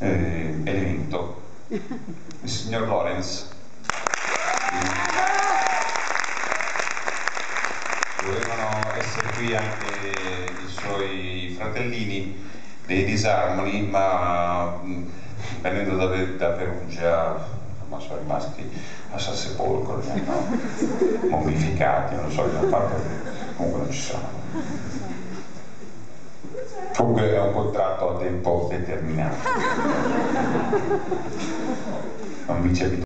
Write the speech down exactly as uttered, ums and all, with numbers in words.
eh, elemento, el signor Laurence. Dovevano essere qui anche i suoi fratellini dei Disarmoni, ma venendo da, da Perugia, ma sono rimasti a San Sepolcro, li hanno mummificati, non so, hanno fatto, comunque non ci sono. Comunque è un contratto a tempo determinato. Non vi c'è